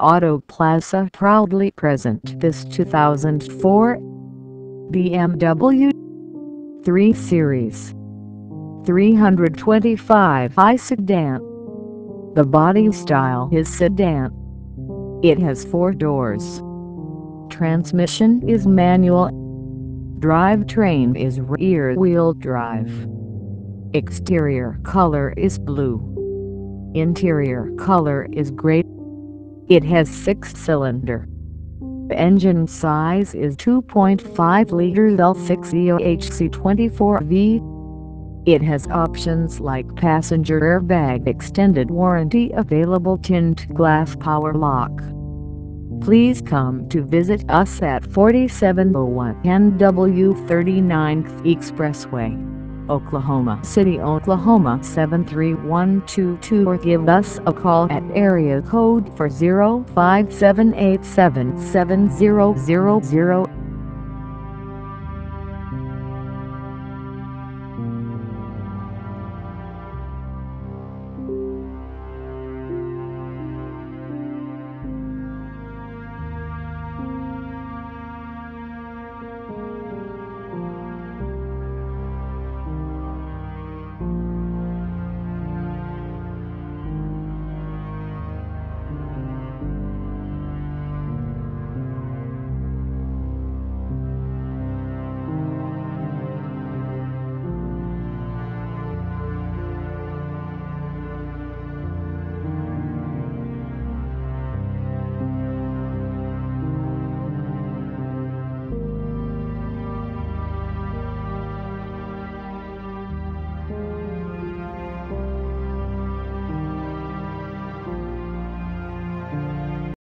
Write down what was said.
Auto Plaza proudly present this 2004 BMW 3 Series 325i sedan. The body style is sedan. It has 4 doors. Transmission is manual. Drivetrain is rear-wheel drive. Exterior color is blue. Interior color is gray. It has 6-cylinder. Engine size is 2.5 liters L6 DOHC 24V. It has options like passenger airbag, extended warranty, available tint glass, power lock. Please come to visit us at 4701 NW 39th Expressway, Oklahoma City, Oklahoma 73122, or give us a call at area code 405-787-7000.